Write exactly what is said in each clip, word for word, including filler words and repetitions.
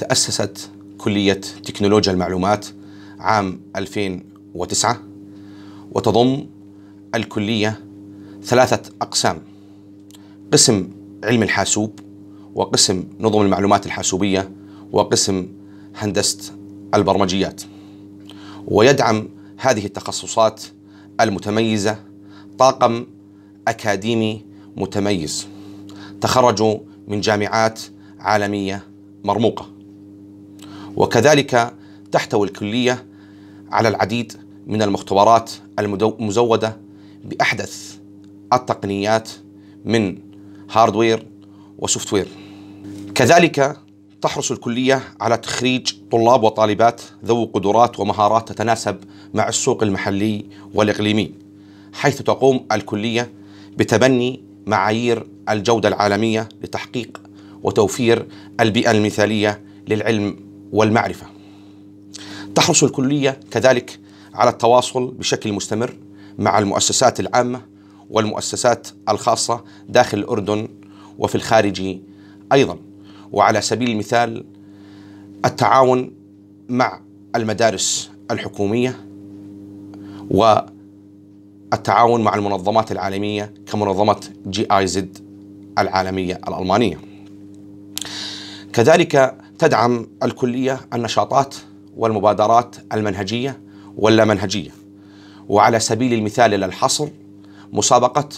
تأسست كلية تكنولوجيا المعلومات عام ألفين وتسعة، وتضم الكلية ثلاثة أقسام: قسم علم الحاسوب، وقسم نظم المعلومات الحاسوبية، وقسم هندسة البرمجيات. ويدعم هذه التخصصات المتميزة طاقم أكاديمي متميز تخرجوا من جامعات عالمية مرموقة. وكذلك تحتوي الكلية على العديد من المختبرات المزودة بأحدث التقنيات من هاردوير وسوفتوير. كذلك تحرص الكلية على تخريج طلاب وطالبات ذوي قدرات ومهارات تتناسب مع السوق المحلي والإقليمي، حيث تقوم الكلية بتبني معايير الجودة العالمية لتحقيق وتوفير البيئة المثالية للعلم والمعرفة. تحرص الكلية كذلك على التواصل بشكل مستمر مع المؤسسات العامة والمؤسسات الخاصة داخل الأردن وفي الخارج أيضا، وعلى سبيل المثال التعاون مع المدارس الحكومية والتعاون مع المنظمات العالمية كمنظمة جي آي زد العالمية الألمانية. كذلك تدعم الكلية النشاطات والمبادرات المنهجية واللامنهجية، وعلى سبيل المثال للحصر مسابقة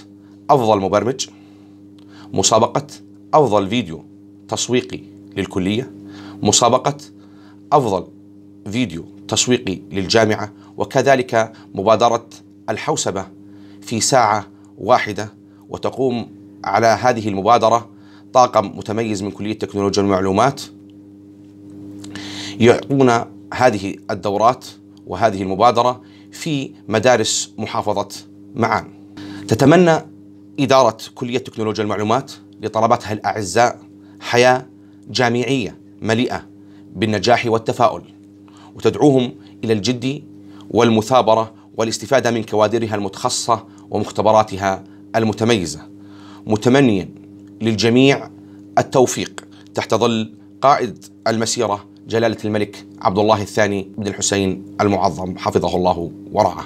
أفضل مبرمج، مسابقة أفضل فيديو تسويقي للكلية، مسابقة أفضل فيديو تسويقي للجامعة، وكذلك مبادرة الحوسبة في ساعة واحدة. وتقوم على هذه المبادرة طاقم متميز من كلية تكنولوجيا المعلومات يعطون هذه الدورات وهذه المبادرة في مدارس محافظة معان. تتمنى إدارة كلية تكنولوجيا المعلومات لطلبتها الأعزاء حياة جامعية مليئة بالنجاح والتفاؤل، وتدعوهم إلى الجد والمثابرة والاستفادة من كوادرها المتخصصة ومختبراتها المتميزة، متمنيا للجميع التوفيق تحت ظل قائد المسيرة جلالة الملك عبد الله الثاني بن الحسين المعظم حفظه الله ورعاه.